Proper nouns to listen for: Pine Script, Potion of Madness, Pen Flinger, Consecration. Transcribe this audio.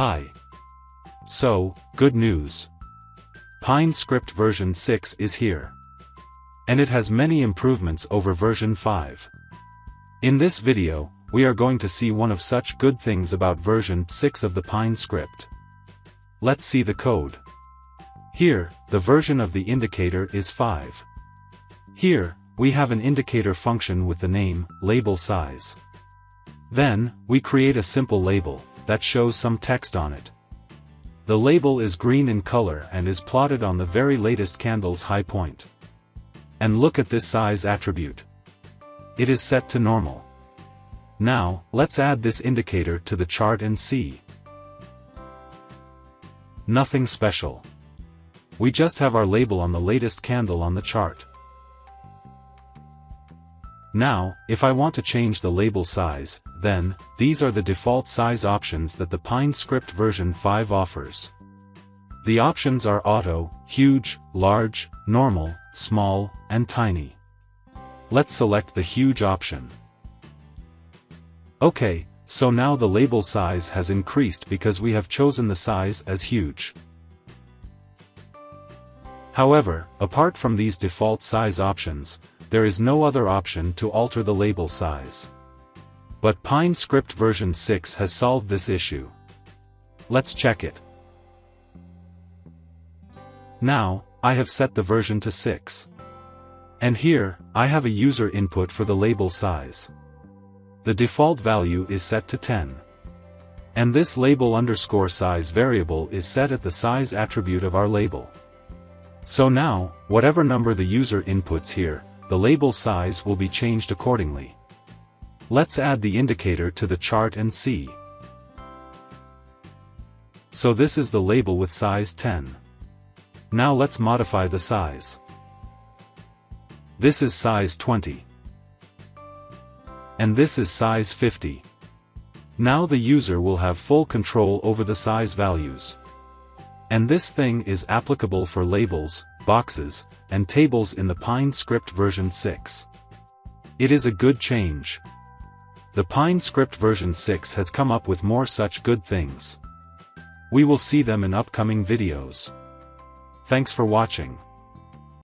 Hi. So, good news. Pine Script version 6 is here. And it has many improvements over version 5. In this video, we are going to see one of such good things about version 6 of the Pine Script. Let's see the code. Here, the version of the indicator is 5. Here, we have an indicator function with the name, label size. Then, we create a simple label that shows some text on it. The label is green in color and is plotted on the very latest candle's high point. And look at this size attribute. It is set to normal. Now, let's add this indicator to the chart and see. Nothing special. We just have our label on the latest candle on the chart. Now, if I want to change the label size, then, these are the default size options that the Pine Script version 5 offers. The options are auto, huge, large, normal, small, and tiny. Let's select the huge option. Okay, so now the label size has increased because we have chosen the size as huge. However, apart from these default size options, there is no other option to alter the label size. But Pine Script version 6 has solved this issue. Let's check it. Now, I have set the version to 6. And here, I have a user input for the label size. The default value is set to 10. And this label underscore size variable is set at the size attribute of our label. So now, whatever number the user inputs here, the label size will be changed accordingly. Let's add the indicator to the chart and see. So this is the label with size 10. Now let's modify the size. This is size 20. And this is size 50. Now the user will have full control over the size values. And this thing is applicable for labels, boxes, and tables in the Pine Script version 6. It is a good change. The Pine Script version 6 has come up with more such good things. We will see them in upcoming videos. Thanks for watching.